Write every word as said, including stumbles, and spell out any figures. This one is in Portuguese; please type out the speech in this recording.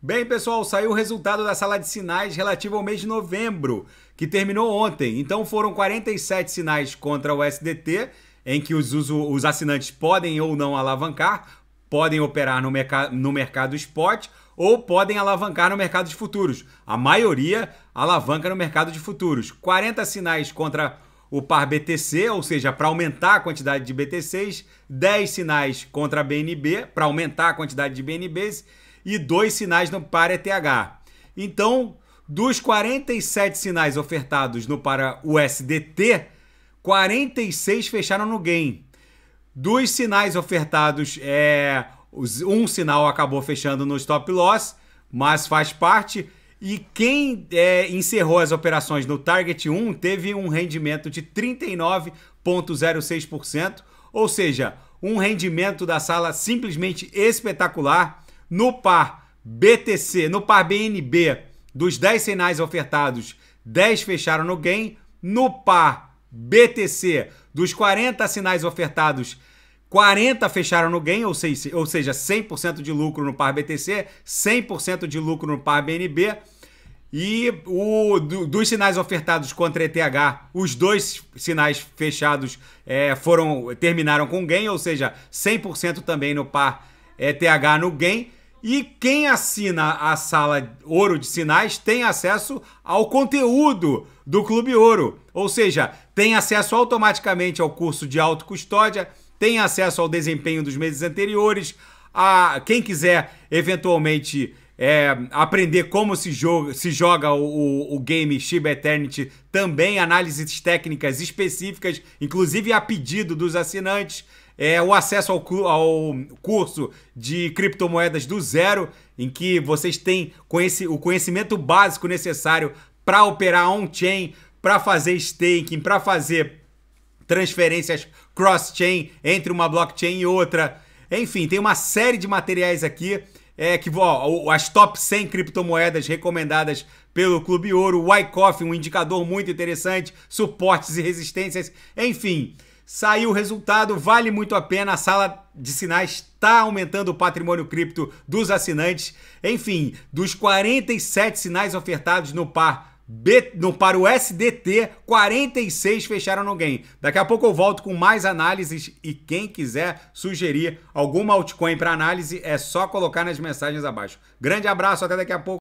Bem, pessoal, saiu o resultado da sala de sinais relativo ao mês de novembro, que terminou ontem. Então foram quarenta e sete sinais contra o S D T, em que os, os, os assinantes podem ou não alavancar, podem operar no, merc- no mercado spot ou podem alavancar no mercado de futuros. A maioria alavanca no mercado de futuros. quarenta sinais contra o par B T C, ou seja, para aumentar a quantidade de B T Cs, dez sinais contra a B N B, para aumentar a quantidade de B N Bs, e dois sinais no par E T H. Então, dos quarenta e sete sinais ofertados no par U S D T, quarenta e seis fecharam no gain. Dos sinais ofertados, é, um sinal acabou fechando no stop loss, mas faz parte. E quem é, encerrou as operações no Target um teve um rendimento de trinta e nove vírgula zero seis por cento, ou seja, um rendimento da sala simplesmente espetacular. No par B T C, no par B N B, dos dez sinais ofertados, dez fecharam no gain. No par B T C, dos quarenta sinais ofertados, quarenta fecharam no gain, ou seja, ou seja, cem por cento de lucro no par B T C, cem por cento de lucro no par B N B. E o, do, dos sinais ofertados contra E T H, os dois sinais fechados é, foram, terminaram com gain, ou seja, cem por cento também no par E T H no gain. E quem assina a sala Ouro de Sinais tem acesso ao conteúdo do Clube Ouro, ou seja, tem acesso automaticamente ao curso de autocustódia, tem acesso ao desempenho dos meses anteriores, a quem quiser eventualmente é, aprender como se joga, se joga o, o, o game Shiba Eternity, também análises técnicas específicas, inclusive a pedido dos assinantes. É, o acesso ao, ao curso de criptomoedas do zero, em que vocês têm conheci, o conhecimento básico necessário para operar on-chain, para fazer staking, para fazer transferências cross-chain entre uma blockchain e outra. Enfim, tem uma série de materiais aqui, é, que ó, as top cem criptomoedas recomendadas pelo Clube Ouro, o Wyckoff, um indicador muito interessante, suportes e resistências, enfim... Saiu o resultado, vale muito a pena, a sala de sinais está aumentando o patrimônio cripto dos assinantes. Enfim, dos quarenta e sete sinais ofertados no par, B, no par U S D T, quarenta e seis fecharam no gain. Daqui a pouco eu volto com mais análises e quem quiser sugerir alguma altcoin para análise é só colocar nas mensagens abaixo. Grande abraço, até daqui a pouco.